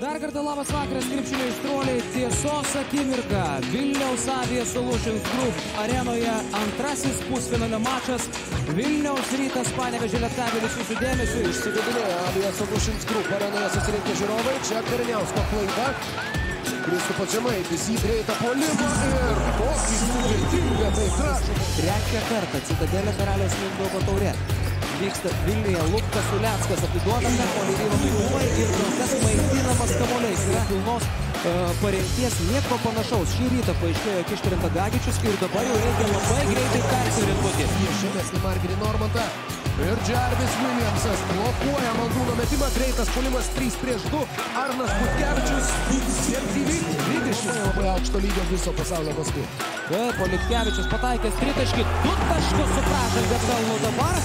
Dar kartą labas vakaras, krepšinio aistruoliai, tiesos akimirka. Vilniaus Avia Solutions Group arenoje antrasis pusfinalio mačas. Vilniaus Rytas Panevėžio Lietkabelis jūsų dėmesiu. Išsigadinėjo Avia Solutions Group arenoje susirinkę žiūrovai. Čia Kariniausko klaida. Kristupas Žemaitis į greitą puolimą ir tokį sudėtingą meitražą. Trečią kartą Citadelė karaliaus Mindaugo taurė. Vyksta Vilniuje, Lukas Uleckas atiduodame, Olybkevičius pilnai ir kas maitinamas kamuoliais. Yra pilnos parengties, nieko panašaus. Šį rytą paaiškėjo, jog iškrenta Gagičius ir dabar jau reikia labai greitai persiorientuoti. Iešinės į marginį Normantą ir Džarvis Williamsas blokuoja Maldūno metimą. Greitas puolimas 3-2. Arnas Butkevičius 7-20. Labai aukšto lygio viso pasaulio paskui. Taip, Lietkabelis pataikęs tritaškį, 2 taškus su pražanga pelno dabar.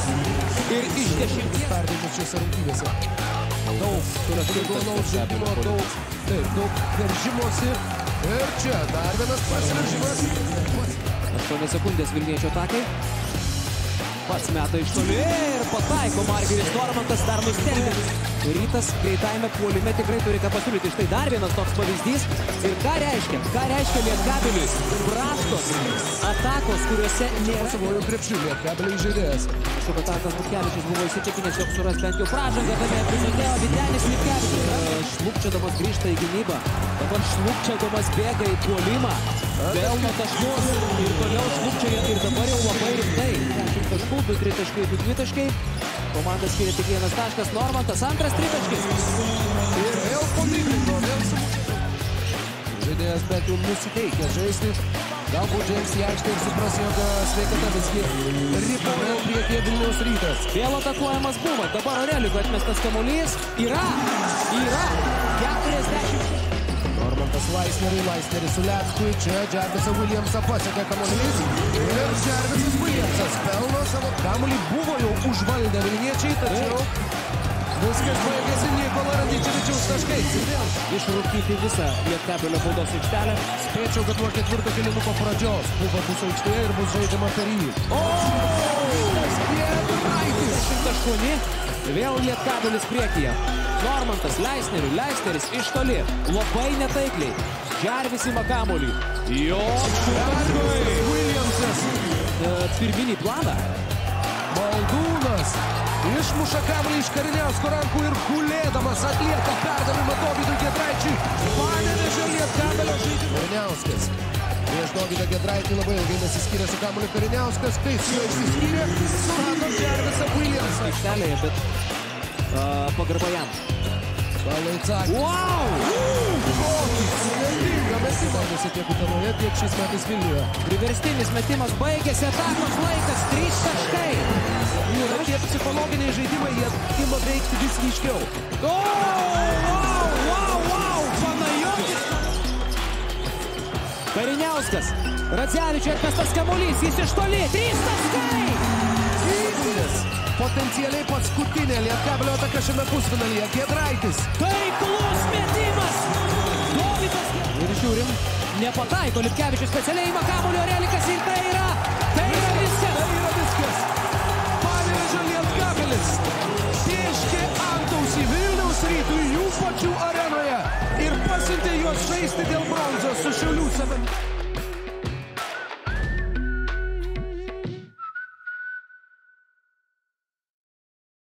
Ir iš 10 Pardegžius šiose rungtynėse. Daug turėtunaus žaidimo, daug veržimosi. Ir čia dar vienas pasiveržimas. 8 sekundės Vilniečio atakai. Pats meta iš toli ir pataiko Margiris Normantas, dar nustelbė. Rytas greitajame puolime tikrai turi ką pasiūlyti. Štai dar vienas toks pavyzdys. Ir ką reiškia Lietkabeliui? Prastos atakos, kuriuose nėra savojų krepšių. Lietkabeliui žaidėjas. Šiuo atakas Butkevičius buvo įsitikinęs, jog suras bent jau pražangą, kad neapinutėjo Vytenis Lietkabelis. Šlupčiadamas grįžta į gynybą. Dabar šlupčiadamas bėga į puolimą. Vėl taškus ir toliau šlupčioje ir dabar jau labai rimtai. 10 taškų, 2 tritaškai, 2 dvitaškai. Komandas skiria tik 1 taškas, Normantas, 2 tritaškis. Ir vėl patikrinto, vėl sumūrė. Žaidėjas bet jau nusiteikia žaisti. Galbūt žaisti į aikštę ir supras, jog sveikata visgi ripo. Vėl priekyje Vilniaus Rytas. Vėl atakuojamas buvo, dabar Aureliui atmestas kamuolys. Yra 40. Normantas Laisneriui, Laisneris Uleckui. Čia Jarvisą Williamsą pasiekia kamuolys. Ir Jarvisas Williamsas pelno savo kamuolį. Buvo jau užvaldę Vilniečiai, tačiau viskas baigėsi Nikola Radičevičiaus taškais. Išrūkyti visą Lietkabelio baudos aikštelę. Spėčiau, kad nuo 4 kėlinuko pradžios buvo bus aikštėje ir bus žaidžiama per jį. O! Giedraitis! 108. Vėl Lietkabelis priekyje. Normantas Leisneris iš toli. Labai netaikliai. Jarvis ima kamuolį. Jo! Williamsas! Pirminį planą. Maldūnas išmuša kamuolį iš Kariniausko rankų ir gulėdamas atlieka perdavimą Dovydui Giedraičiui. Panevėžio Lietkabelio žaidimą. Kariniauskas prieš Dovydą Giedraitį labai ilgai nesiskyrė su kamuoliu. Kariniauskas kai su juo išsiskyrė, surado Jarvisą Williamsą. Aikštelėje, bet pagarba jam. Palaicakis. Visi tiek Utenoje, tiek šis metais Vilniuje. Priverstinis metimas baigėsi, atakos laikas, 3 taškai. Yra tie psichologiniai žaidimai, jie ima veikti vis ryškiau. Panajotis. Kariniauskas, Radzevičiui atmestas kamuolys, jis iš toli, 3 taškai. Potencialiai paskutinė Lietkabelio ataka šiame pusfinalyje. Giedraitis. Taiklus metimas. Dovydas. Ir žiūrim, nepataiko. Lietkabelis specialiai ima kamuolį, Aurelikas ir tai yra viskas. Panevėžio Lietkabelis tėškė antausį Vilniaus Rytui jų pačių arenoje ir pasiuntė juos žaisti dėl bronzos su Šiaulių savimi.